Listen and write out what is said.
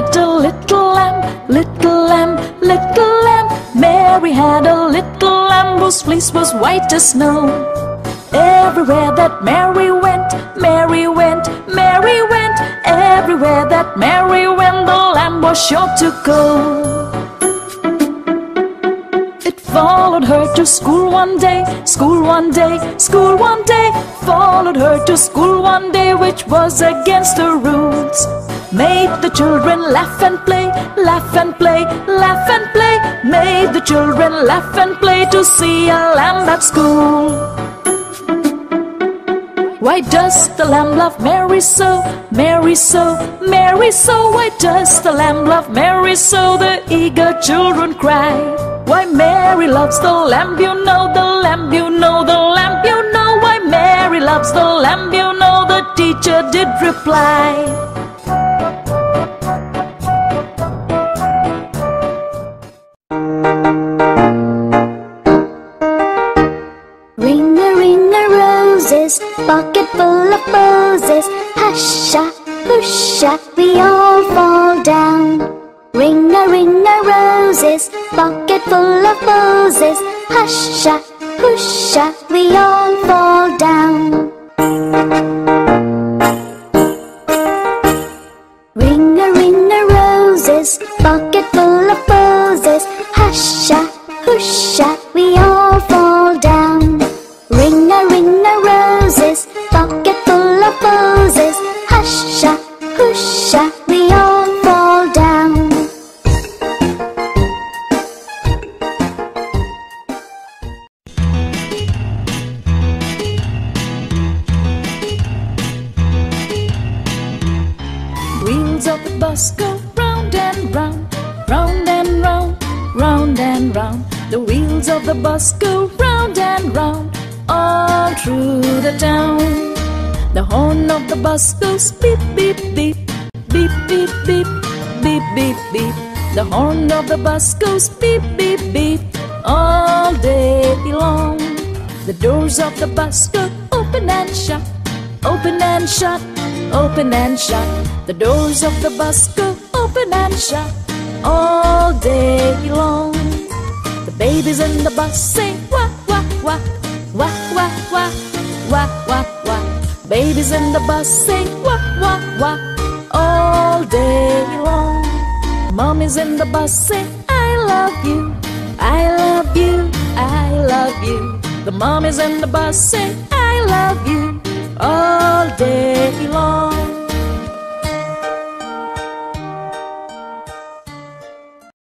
had a little lamb, little lamb, little lamb. Mary had a little lamb whose fleece was white as snow. Everywhere that Mary went, Mary went, Mary went. Everywhere that Mary went, the lamb was sure to go. Followed her to school one day, school one day, school one day. Followed her to school one day, which was against the rules. Made the children laugh and play, laugh and play, laugh and play. Made the children laugh and play to see a lamb at school. Why does the lamb love Mary so, Mary so, Mary so? Why does the lamb love Mary so? The eager children cry. Why Mary loves the lamb, you know, the lamb, you know, the lamb, you know. Why Mary loves the lamb, you know, the teacher did reply. Ring a ring a roses, pocket full of posies. Hush a, hush a, we all fall down. Ring a roses, pocket full of posies. Hush a, hush a, we all fall down. Ring a roses, pocket full of posies. Hush a, we all fall down. Ring a roses, pocket full of posies. Hush a, we all fall down. Of the bus go round and round, round and round, round and round. The wheels of the bus go round and round, all through the town. The horn of the bus goes beep, beep, beep, beep, beep, beep, beep, beep, beep. The horn of the bus goes beep, beep, beep, all day long. The doors of the bus go open and shut, open and shut, open and shut. The doors of the bus go open and shut all day long. The babies in the bus say wah wah wah, wah wah wah, wah wah wah. Babies in the bus say wah wah wah all day long. Mommies in the bus say I love you, I love you, I love you. The mommies in the bus say I love you all day long.